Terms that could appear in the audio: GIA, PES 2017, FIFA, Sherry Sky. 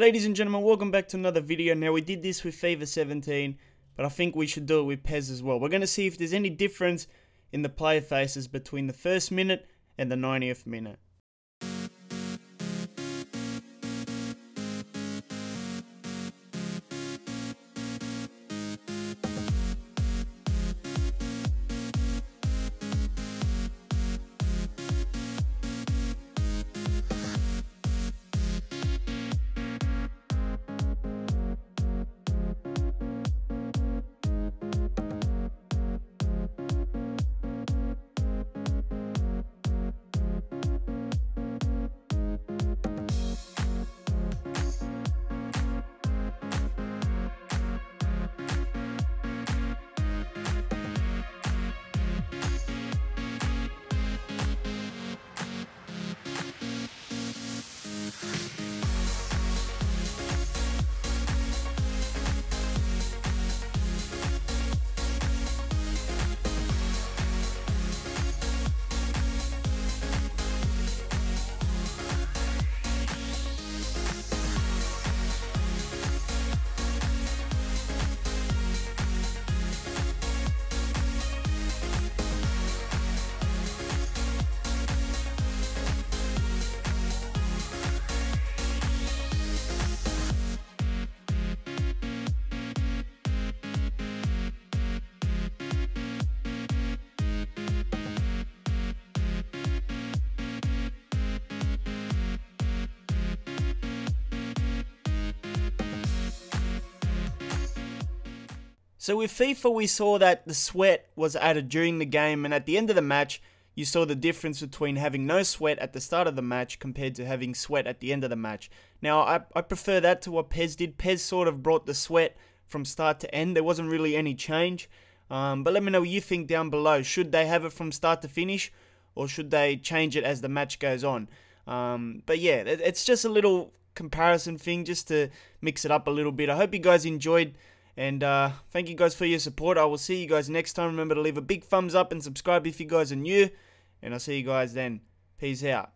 Ladies and gentlemen, welcome back to another video. Now, we did this with FIFA 17, but I think we should do it with PES as well. We're going to see if there's any difference in the player faces between the first minute and the 90th minute. So with FIFA, we saw that the sweat was added during the game, and at the end of the match, you saw the difference between having no sweat at the start of the match compared to having sweat at the end of the match. Now, I prefer that to what PES did. PES sort of brought the sweat from start to end. There wasn't really any change, but let me know what you think down below. Should they have it from start to finish, or should they change it as the match goes on? But yeah, it's just a little comparison thing just to mix it up a little bit. I hope you guys enjoyed. And thank you guys for your support. I will see you guys next time. Remember to leave a big thumbs up and subscribe if you guys are new. And I'll see you guys then. Peace out.